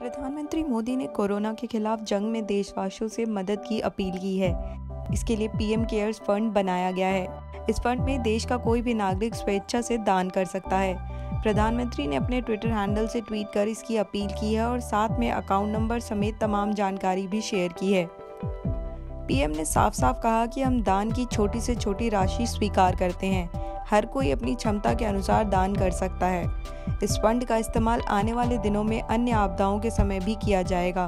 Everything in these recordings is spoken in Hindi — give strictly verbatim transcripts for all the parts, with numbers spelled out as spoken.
प्रधानमंत्री मोदी ने कोरोना के खिलाफ जंग में देशवासियों से मदद की अपील की है। इसके लिए पीएम केयर्स फंड बनाया गया है। इस फंड में देश का कोई भी नागरिक स्वेच्छा से दान कर सकता है। प्रधानमंत्री ने अपने ट्विटर हैंडल से ट्वीट कर इसकी अपील की है और साथ में अकाउंट नंबर समेत तमाम जानकारी भी शेयर की है। पीएम ने साफ साफ कहा कि हम दान की छोटी से छोटी राशि स्वीकार करते हैं। हर कोई अपनी क्षमता के अनुसार दान कर सकता है। इस फंड का इस्तेमाल आने वाले दिनों में अन्य आपदाओं के समय भी किया जाएगा।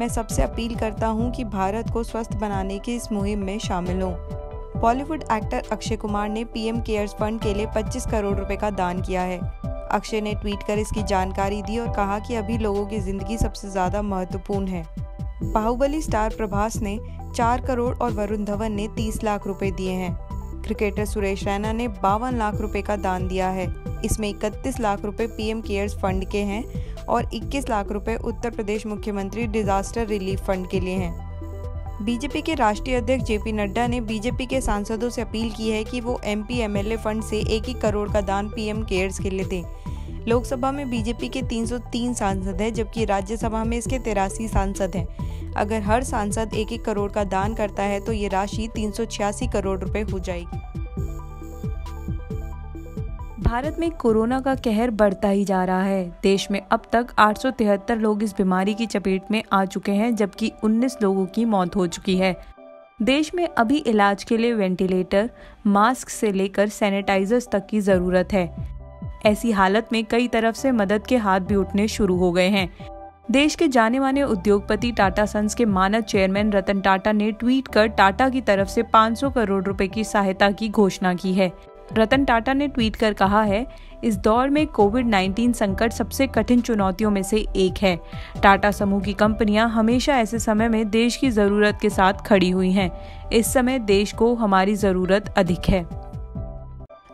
मैं सबसे अपील करता हूं कि भारत को स्वस्थ बनाने की इस मुहिम में शामिल हों। बॉलीवुड एक्टर अक्षय कुमार ने पीएम केयर्स फंड के लिए पच्चीस करोड़ रुपए का दान किया है। अक्षय ने ट्वीट कर इसकी जानकारी दी और कहा कि अभी लोगों की जिंदगी सबसे ज्यादा महत्वपूर्ण है। बाहुबली स्टार प्रभास ने चार करोड़ और वरुण धवन ने तीस लाख रुपए दिए हैं। क्रिकेटर सुरेश रैना ने बावन लाख रुपए का दान दिया है। इसमें इकतीस लाख रुपए पीएम केयर्स फंड के हैं और इक्कीस लाख रुपए उत्तर प्रदेश मुख्यमंत्री डिजास्टर रिलीफ फंड के लिए हैं। बीजेपी के राष्ट्रीय अध्यक्ष जेपी नड्डा ने बीजेपी के सांसदों से अपील की है कि वो एमपी एमएलए फंड से एक ही करोड़ का दान पीएम केयर्स के लिए दें। लोकसभा में बीजेपी के तीन सौ तीन सांसद हैं, जबकि राज्यसभा में इसके तिरासी सांसद हैं। अगर हर सांसद एक एक करोड़ का दान करता है तो ये राशि तीन सौ छियासी करोड़ रुपए हो जाएगी। भारत में कोरोना का कहर बढ़ता ही जा रहा है। देश में अब तक आठ सौ तिहत्तर लोग इस बीमारी की चपेट में आ चुके हैं, जबकि उन्नीस लोगों की मौत हो चुकी है। देश में अभी इलाज के लिए वेंटिलेटर, मास्क से लेकर सैनिटाइजर्स तक की ज़रूरत है। ऐसी हालत में कई तरफ से मदद के हाथ भी उठने शुरू हो गए हैं। देश के जाने माने उद्योगपति टाटा सन्स के मानद चेयरमैन रतन टाटा ने ट्वीट कर टाटा की तरफ से पाँच सौ करोड़ रुपए की सहायता की घोषणा की है। रतन टाटा ने ट्वीट कर कहा है, इस दौर में कोविड उन्नीस संकट सबसे कठिन चुनौतियों में से एक है। टाटा समूह की कंपनियां हमेशा ऐसे समय में देश की ज़रूरत के साथ खड़ी हुई हैं। इस समय देश को हमारी ज़रूरत अधिक है।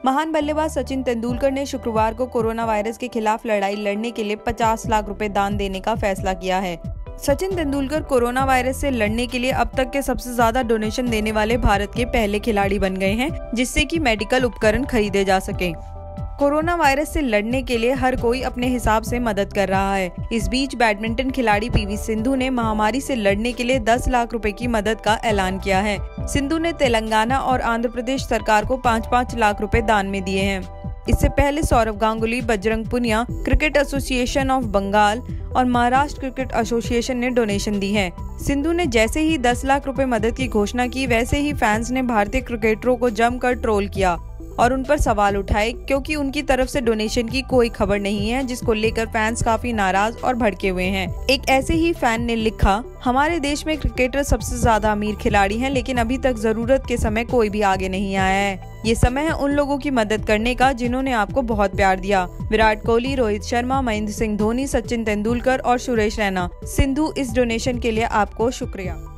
महान बल्लेबाज सचिन तेंदुलकर ने शुक्रवार को कोरोना वायरस के खिलाफ लड़ाई लड़ने के लिए पचास लाख रुपए दान देने का फैसला किया है। सचिन तेंदुलकर कोरोना वायरस से लड़ने के लिए अब तक के सबसे ज्यादा डोनेशन देने वाले भारत के पहले खिलाड़ी बन गए हैं, जिससे कि मेडिकल उपकरण खरीदे जा सके। कोरोना वायरस से लड़ने के लिए हर कोई अपने हिसाब से मदद कर रहा है। इस बीच बैडमिंटन खिलाड़ी पीवी सिंधु ने महामारी से लड़ने के लिए दस लाख रुपए की मदद का ऐलान किया है। सिंधु ने तेलंगाना और आंध्र प्रदेश सरकार को पाँच पाँच लाख रुपए दान में दिए हैं। इससे पहले Sourav Ganguly, Bajrang Punia, cricket association of Bengal और महाराष्ट्र क्रिकेट एसोसिएशन ने डोनेशन दी है। सिंधु ने जैसे ही दस लाख रुपए मदद की घोषणा की, वैसे ही फैंस ने भारतीय क्रिकेटरों को जमकर ट्रोल किया और उन पर सवाल उठाए, क्योंकि उनकी तरफ से डोनेशन की कोई खबर नहीं है, जिसको लेकर फैंस काफी नाराज और भड़के हुए हैं। एक ऐसे ही फैन ने लिखा, हमारे देश में क्रिकेटर सबसे ज्यादा अमीर खिलाड़ी हैं, लेकिन अभी तक जरूरत के समय कोई भी आगे नहीं आया है। ये समय है उन लोगों की मदद करने का जिन्होंने आपको बहुत प्यार दिया। विराट कोहली, रोहित शर्मा, महेंद्र सिंह धोनी, सचिन तेंदुलकर और सुरेश रैना। सिंधु, इस डोनेशन के लिए आपको शुक्रिया।